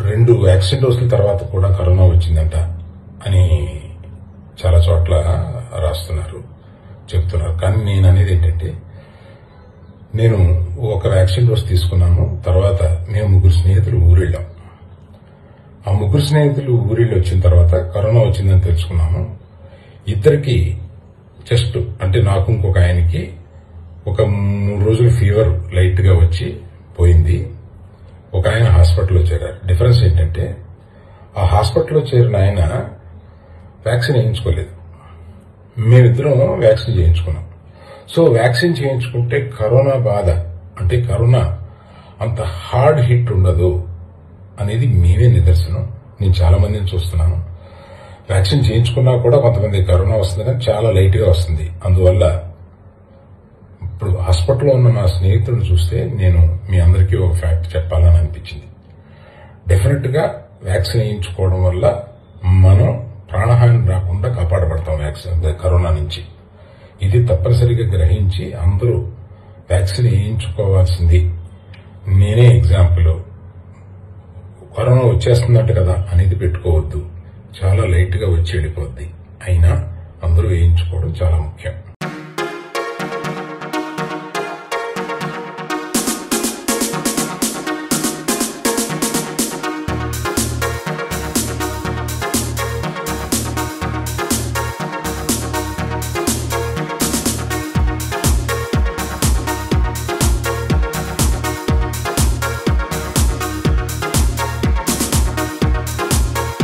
2 vaccine డోసుల తర్వాత కూడా కరోనా వచ్చిందంట అని చాలా చోట్ల రాస్తున్నారు, చెప్తున్నారు. కానీ నేను అనేది ఏంటంటే, నేను 1 వ్యాక్సిన్ డోస్ తీసుకున్నాను. తర్వాత మేము 3 స్నేహితులు ఊరెళ్ళాం. ఆ 3 స్నేహితులు ఊరిలో వచ్చిన తర్వాత కరోనా వచ్చిందని తెలుసుకున్నాము. ఇద్దరికి చెస్ట్ అంటే నాకు ఇంకొక ఆయనకి 3 రోజులు ఫీవర్ లైట్ గా వచ్చి పోయింది. ఒక ఆయన హాస్పిటల్లో చేరారు. డిఫరెన్స్ ఏంటంటే, ఆ హాస్పిటల్లో చేరిన ఆయన వ్యాక్సిన్ వేయించుకోలేదు, మేమిద్దరం వ్యాక్సిన్ చేయించుకున్నాం. సో వ్యాక్సిన్ చేయించుకుంటే కరోనా బాధ అంటే కరోనా అంత హార్డ్ హిట్ ఉండదు అనేది మేమే నిదర్శనం. నేను చాలా మందిని చూస్తున్నాను, వ్యాక్సిన్ చేయించుకున్నా కూడా కొంతమంది కరోనా వస్తుంది, కానీ చాలా లైట్ గా వస్తుంది. అందువల్ల ఇప్పుడు హాస్పిటల్లో ఉన్న నా స్నేహితులను చూస్తే నేను మీ అందరికీ ఒక ఫ్యాక్ట్ చెప్పాలని అనిపించింది. డెఫినెట్ గా వ్యాక్సిన్ వేయించుకోవడం వల్ల మనం ప్రాణహాని రాకుండా కాపాడబడతాం వ్యాక్సిన్ కరోనా నుంచి. ఇది తప్పనిసరిగా గ్రహించి అందరూ వ్యాక్సిన్ వేయించుకోవాల్సింది. నేనే ఎగ్జాంపుల్, కరోనా వచ్చేస్తుందంట కదా అనేది పెట్టుకోవద్దు, చాలా లైట్ గా వచ్చి వెళ్ళిపోద్ది. అయినా అందరూ వేయించుకోవడం చాలా ముఖ్యం.